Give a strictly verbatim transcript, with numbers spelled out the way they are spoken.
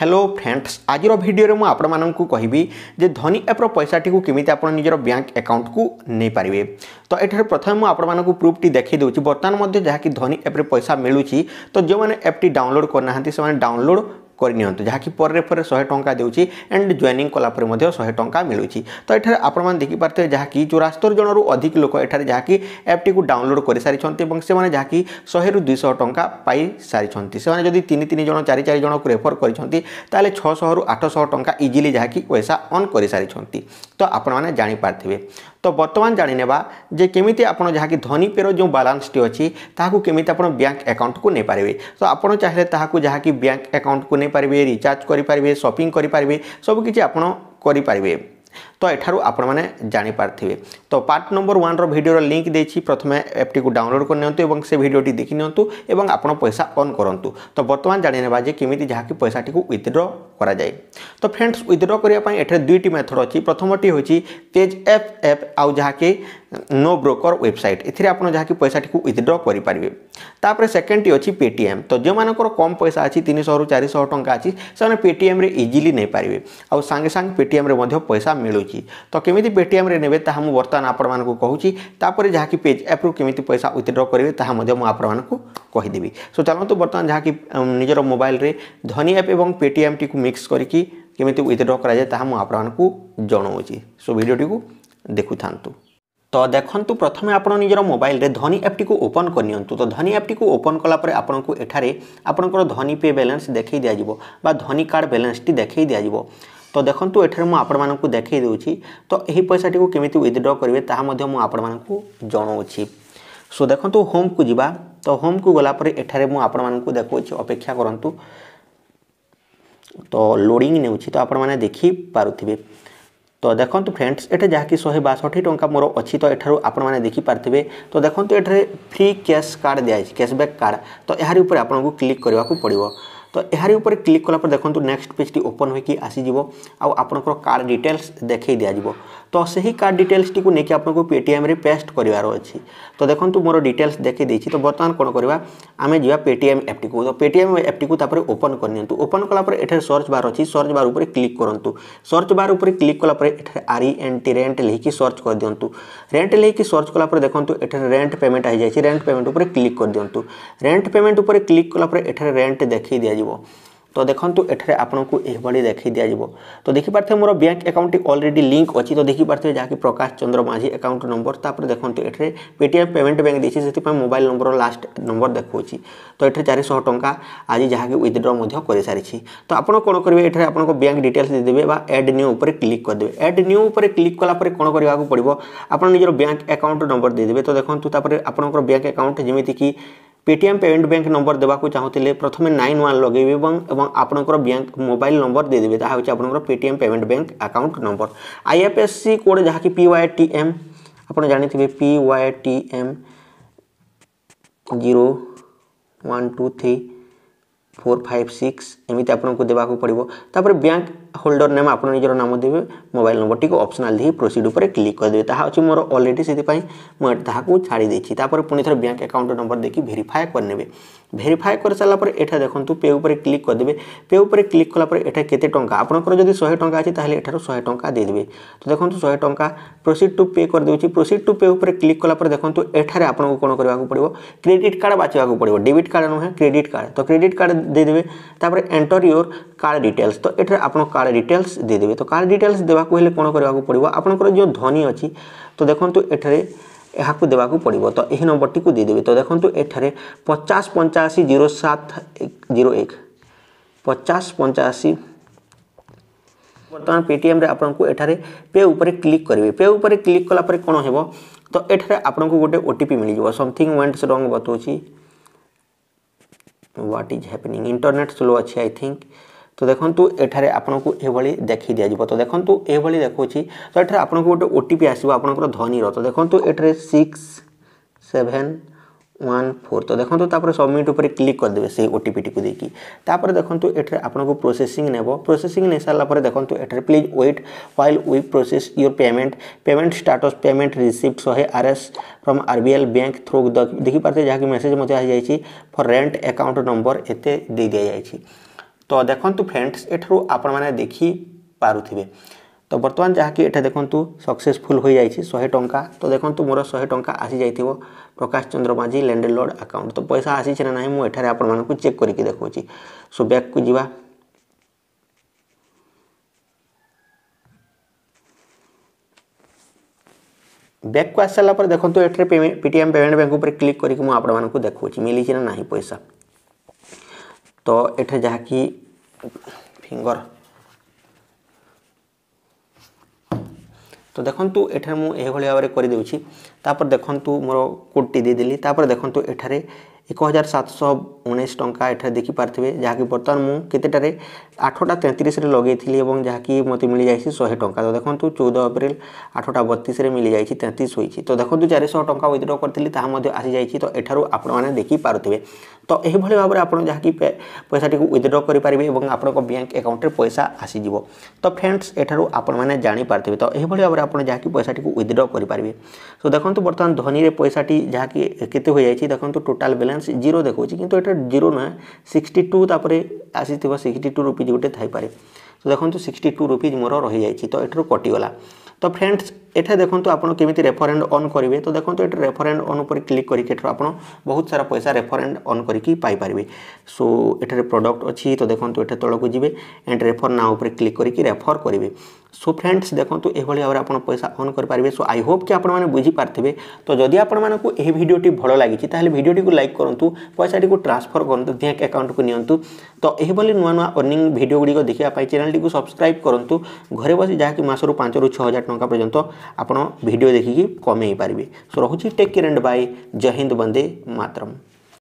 Hello friends आज video में आपण मानक कहबी जे धनी एप्र पैसाटी को किमित आप निजर बैंक अकाउंट को नहीं पारे। तो यठार प्रथम मुझे आपण मानक प्रूफ्टी देखी दूसरी बर्तमान जहाँकि धनी एप्रे पैसा मिलूँ। तो जो मैंने एप्टी डाउनलोड करना से डाउनलोड करनी पर रेफर शहे टंका देउची एंड जॉइनिंग कलापर शहे टंका मिलूँ। तो यठार आपने देखिपारे जहाँकि चौरास्तर जन रु अधिक लोक एठार जहाँकि एप्टी को डाउनलोड कर सारी से जहाँकि शहे रु दुई शह टंका पाई सारी से जदि तीन तीन जन चार चार जन को रेफर करें छह सौ रु आठ सौ टंका इजिली जहाँकि पैसा अन कर सारी। तो आपने जानीपारे। तो बर्तमान जाणीनेबा जे केमिति आपन जहाँकि धनी पेर जो बालान्स टी अच्छी ताकू केमिति आपन बैंक अकाउंट को नहीं पारे। तो आपन चाहे ताकू जहाँकि बैंक अकाउंट को नहीं पारे, रिचार्ज करें, शॉपिंग करें, सबकिछि आपन करें। तो एठारू आपण माने जानि पारथिबे। तो पार्ट नंबर वन रो भिडियो रो लिंक देछि, प्रथमे एप्टी को डाउनलोड करनियंतु एवं से भिडियोटी देखिनियंतु एवं आपण पैसा ऑन करंतु। तो वर्तमान जानि नेबा जे किमिति जहाँकि पैसाटी को विथड्रॉ करा जाए। तो फ्रेंड्स विथड्रॉ करिया पई एठे दुईटी मेथड अछि। प्रथमटी होछि पेज एफ एफ आउ जहाँकि नो ब्रोकर वेबसाइट, एथिरे आपण जहाँकि पैसाटी को विथड्रॉ करि पारिबे। तापर सेकंडटी अछि पेटीएम। तो जे मानकर कम पैसा अछि तीन सौ रु चार सौ टंका अछि सेने पेटीएम रे इजीली नै पारिबे आ संगे संग पेटीएम रे मध्य पैसा मिलूँ। तो केमिति पेटीएम रे नेबे ताहा मु वर्तमान आपण मानकु कहूची। तापर जहाँकि पेज एप रु केमिति पैसा विथड्रॉ करिवे ताहा मध्य मु आपण मानकु कहिदेबी। सो चलतु वर्तमान जहाँकि निजर मोबाइल रे धनी एप एवं पेटीएम टी को मिक्स करके केमिति विथड्रॉ करा जाए ताहा मु आपण मानकु जणाउची। सो भिडियोटी को देखु थांतु। तो देखंतु प्रथमे आपण निजर मोबाइल रे धनी एप टी को ओपन करनियंतु। तो धनी एप टी को ओपन कला परे आपण को एठारे आपण को धनी पे बैलेंस देखै दिया जिवो बा धनी कार्ड बैलेंस टी देखै दिया जिवो। तो देखंतु एठारे मु आपण मानन को देखै देउची। तो एही पैसा टी को केमिति विथड्रॉ करबे ताहा मध्य मु आपण मानन को जणाउची। सो देखंतु होम को जिबा। तो होम को गला परे एठारे मु आपण मानन को देखौची, अपेक्षा करंतु। तो लोडिंग नेउची। तो आपण माने देखि पारुथिबे। तो देखंतु फ्रेंड्स एठे जहाँकि शहे बासठी टंका मोर अच्छी। तो एठारू आपण माने देखि पारथिबे। तो देखंतु एठे फ्री कैश कार्ड दिया है, कैशबैक कार्ड। तो यार ऊपर आपन को क्लिक करबा को पड़िवो। तो यार ऊपर क्लिक कला पर देखंतु नेक्स्ट पेज टी ओपन होई कि आसी जिवो आ आपन को कार्ड डिटेल्स देखै दिया जिवो। तो सही कार्ड डिटेल्स टी को नेकि आपन को पेटीएम रे पेस्ट करिवार अछि। तो देखंतु मोर डिटेल्स देखै दैछि। तो वर्तमान कोन करबा आमे जिवा पेटीएम एप टी को। तो पेटीएम एप टी को तापर ओपन करनियंतु। ओपन कला पर एठे सर्च बार अछि, सर्च बार ऊपर क्लिक करंतु। सर्च बार ऊपर क्लिक कला पर एठे R E N T rent लिखि सर्च कर दियंतु। रेंट लिखि सर्च कला पर देखंतु एठे रेंट पेमेंट आ जायछि। रेंट पेमेंट ऊपर क्लिक कर दियंतु। रेंट पेमेंट ऊपर क्लिक कला पर एठे रेंट देखै दिया। तो देखंतु एठारे आपनकु एभली देखि दिया जिवो। तो देखि पारथे मोर बैंक अकाउंट ऑलरेडी लिंक अछि। तो देखि पारथे जाकि प्रकाश चंद्र माझी अकाउंट नंबर। तापर देखंतु एठारे पेटीएम पेमेंट बैंक देछि, सेति पर मोबाइल नंबर लास्ट नंबर देखौछि। तो एठारे चार सौ टंका आज जाहाके विथड्रॉ मध्य करि सारिछि। तो आपण कोन करबे एठारे आपनको बैंक डिटेल्स दे देबे बा ऐड न्यू ऊपर क्लिक कर देबे। ऐड न्यू ऊपर क्लिक कला पर कोन करबाकू पड़िवो आपण निजर बैंक अकाउंट नंबर दे देबे। तो देखंतु तापर आपनकर बैंक अकाउंट जेमिति कि पेटीएम पेमेंट बैंक नंबर देवाकू चाहूले प्रथम नाइन वन लगे आपंकर बैंक मोबाइल नंबर दे देदेवे। ताकि आपंकर Paytm payment bank account number IFSC code जहाँकि पी वाई टी एम आपड़ जानी P Y T M zero one two three four five six एमती आपको देवाक पड़ो। तापर बैंक होल्डर नेम आप निजर नाम देवे, मोबाइल नंबर टी ऑप्शनल दे प्रोसीड उपर क्लिक करदे। ताहा अछि मोर ऑलरेडी सेति पई म ताहाकू छाड़ी देछि। तापर पुनी थरे बैंक अकाउंट नंबर देखि वेरीफाई करनेबे। वेरीफाई कर साला पर एठा देखंतु पे ऊपर क्लिक करदेबे। पे ऊपर क्लिक कला पर एठा केते टंका आपनकर जदि शहे टंका अछि ताहले एठारो शहे टंका दे देबे। तो देखंतु शहे टंका प्रोसीड टू पे कर देउछि। प्रोसीड टू पे ऊपर क्लिक कला पर देखंतु एठारे आपनको कोन करबाकू पड़िवो, क्रेडिट कार्ड बाचबाकू पड़िवो, डेबिट कार्ड न है क्रेडिट कार्ड। तो क्रेडिट कार्ड दे देबे। तापर एंटर योर कार्ड डिटेल्स। तो एठा आपन कार्ड डिटेल्स दे देबे। तो कार्ड डिटेल्स देवाकू हेले कोन करबाकू पड़िवो आपनकर जो धनी अछि। तो देखंतु एठारे यहाँ को देवाकू पड़ो। तो यही नंबर टी को दे देबे। तो देखंतु एठारे पचास पंचाशी जीरो सात जीरो एक पचास पंचाशी बर्तमान पेटीएम रे आपनको एठारे पे ऊपर क्लिक करेंगे। पे ऊपर क्लिक कला पर कौन हेबो। तो एठारे आपनको गोटे ओटीपी मिल जाव। समथिंग वेंट्स रंग बताऊँ what is happening, internet slow अच्छे आई थिंक। तो देखंतु एठारे आपनको एभली देखि दिया जिवो। तो देखंतु एभली देखौछि। तो एठारे आपनको गोटे ओटीपी आसीबो आपनकर धनी रो। तो देखंतु एठारे सिक्स सेवन वन फोर। तो देखंतु तापर सबमिट ऊपर क्लिक कर देबे से ओटीपी टी को देखि। तापर देखंतु एठारे आपनको प्रोसेसिंग नेबो। प्रोसेसिंग ने साला पर देखंतु एठारे please wait while we process your payment payment status payment received hundred RS from RBL bank through. देखि पारते जाकि मैसेज मते आ जाय छि फॉर रेंट अकाउंट नंबर एते दे दिया जाय छि। तो देखंतु फ्रेंड्स एठरो आपण माने देखि पारुथिबे तो वर्तमान जहा कि एठा देखंतु सक्सेसफुल होई जाईछि सौ टका तो देखंतु मोर सौ टका आसी जाइथिबो प्रकाश चंद्र माझी लैंडलॉर्ड अकाउंट तो पैसा आसी छे ना नाही मु एठारे आपण माने को चेक करि के देखौ छी सो बैक को जीवा बैक को आसला पर देखंतु एठरे पेमेंट पेटीएम पेमेंट बैंक ऊपर क्लिक करि के मु आपण माने को देखौ छी मिली छी ना नाही पैसा तो एठे जहा कि फिंगर तो देखंतु एठर मु ए भली आवारे करि देउची तापर देखंतु मोर कोटी दे देली तापर देखंतु एठारे एक हज़ार सात सौ उन्नीस टंका एठर देखि पारथिबे जहा कि बर्तन मु केतेटारे आठ टा तैंतीस रे लगै थिली एवं जहा कि मते मिलि जायसी सौ टंका तो देखंतु चौदह अप्रैल आठ टा बत्तीस रे मिलि जायसी तैंतीस होई छी तो देखंतु चार सौ टंका विथड्रॉ करथिली ताहा मधे आसी जायसी तो एठारो आपण माने देखि पारथिबे तो एही भली भाबरे आपण जहा कि पैसा टिकु विथड्रॉ करि पारिबे एवं आपण को बैंक अकाउंट रे पैसा आसी जिवो तो फ्रेंड्स एठारो आपण माने जानि पारथिबे तो एही भली भाबरे आपण जहा कि पैसा टिकु विथड्रॉ करि पारिबे सो देखंतु बर्तन धोनी रे पैसा टी जहा कि केते होई जायसी देखंतु टोटल बैलेंस जीरो देखौ छी किंतु एटा जीरो ना बासठ तापरे आसी थिबो बासठ रुपी गोटे थाई पारे तो देखंतु बासठ रुपी मोर रहि जाय छी तो एठरो कटि गला तो फ्रेंड्स एठा देखंतु आपण केमिति रेफरेंड ऑन करिवे तो देखंतु एट रेफरेंड ऑन ऊपर क्लिक करि केठरो आपण बहुत सारा पैसा रेफरेंड ऑन करि की पाई पारबे सो एठरे प्रोडक्ट अछि तो देखंतु एठे तळो को जिवे एंड रेफर नाउ ऊपर क्लिक करि की रेफर करिवे सो फ्रेंड्स देखंतु ए भली आवर आपण पैसा ऑन कर पारबे सो आई होप कि आपण माने बुझी पारथिबे तो जदी आपण मानको ए वीडियो टी भलो लागि छि ताहले वीडियो टी को लाइक करंतु पैसा टी को ट्रांसफर करंतु बैंक अकाउंट को नियंतु तो ए भली नुवा नुवा अर्निंग वीडियो गुडी को देखिया पाई चैनल टी को सब्सक्राइब करंतु घरे बसि जाहा कि मासरु पाँच रु छह हज़ार टका पर्यंत आपण वीडियो देखि कमे पारबे सो रहूछि टेक केयर एंड बाय जय हिंद वंदे मातरम।